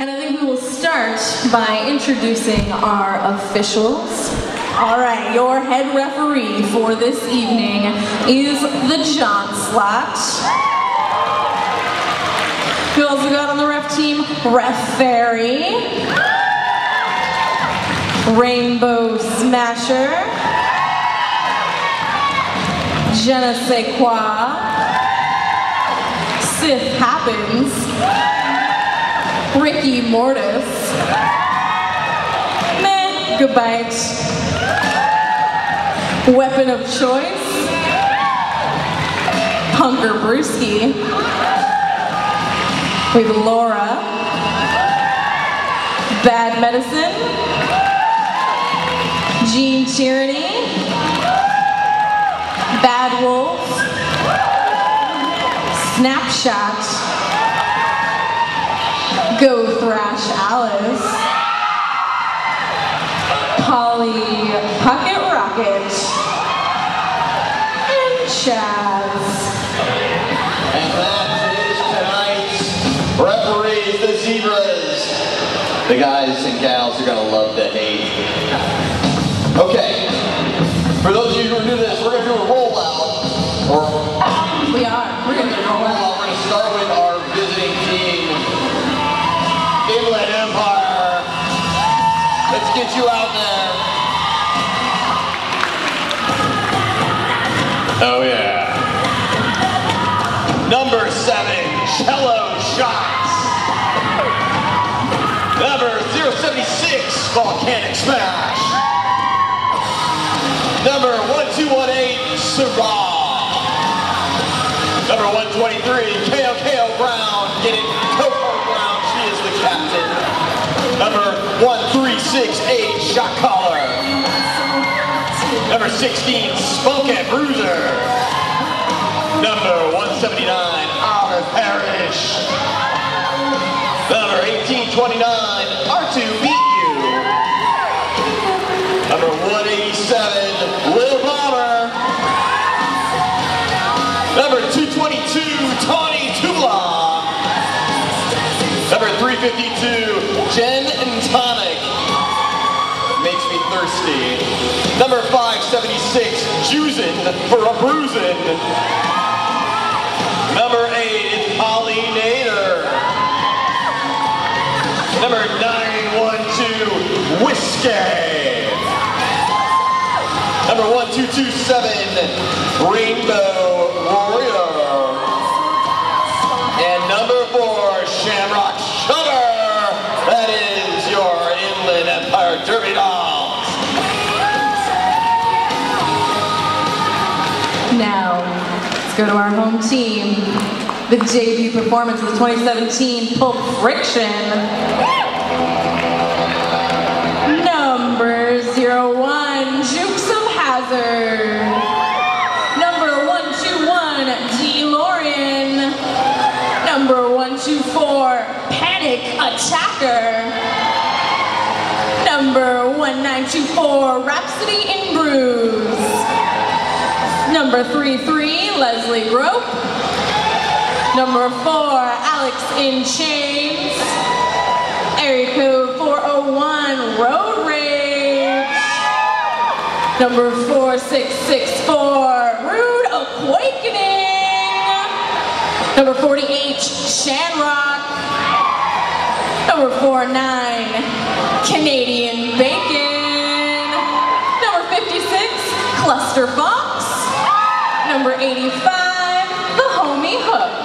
And I think we will start by introducing our officials. All right, your head referee for this evening is the John Slot. Who else we got on the ref team? Ref Fairy. Rainbow Smasher. Je ne sais quoi. Sith Happens. Ricky Mortis. Megabyte. Weapon of Choice. Punker Brewski. We have Laura. Bad Medicine. Gene Charity, Bad Wolf, Snapshot, Go Thrash Alice, Polly Puckett Rocket, and Chaz. And that is tonight's referees, the zebras. The guys and gals are gonna love to hate. Okay, for those of you who are new to this, we're going to do a rollout. We're going to do a rollout. We're going to start with our visiting team, Inland Empire. Let's get you out there. Oh, yeah. Number 7, Cello Shots. Number 076, Volcanic Smash. Number 1218, Sarah. Number 123, Coco Brown. Get it, Coco Brown, she is the captain. Number 1368, Shot Caller. Number 16, Spoken Bruiser. Number 179, Our Parrish. Number 1829, R Two Beat You. Number 187. Lil' Bomber. Number 222, Tony Tula. Number 352, Gin and Tonic. Makes me thirsty. Number 576, Juicin' for a Bruisin'. Number 8 is Polly Nader. Number 912, Whiskey. Number 1227, Rainbow Warrior. And number 4, Shamrock Shudder. That is your Inland Empire Derby Dolls. Now, let's go to our home team. The debut performance of the 2017 Pulp Friction. Number 01, Jukes of Hazard. Number 121, G. Lauren. Number 124, Panic Attacker. Number 1924, Rhapsody in Bruise. Number 33, Leslie Rope. Number 4, Alex in Chains. Area code 401, Road Rage. Number 4664, Rude Awakening. Number 48, Shamrock. Number 49, Canadian Bacon. Number 56, Cluster Fox. Number 85, The Homie Hook.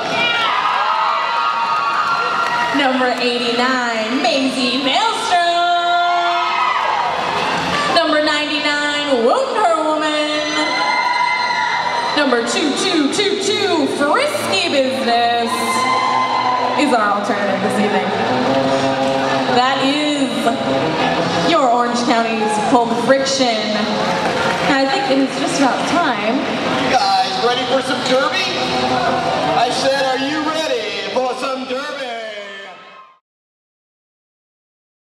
Number 89, Maisie Maelstrom. Wonder Woman. Number 2222, Frisky Business, is our alternative this evening. That is your Orange County's Pulp Friction. And I think it's just about time. You guys ready for some derby? I said, are you ready?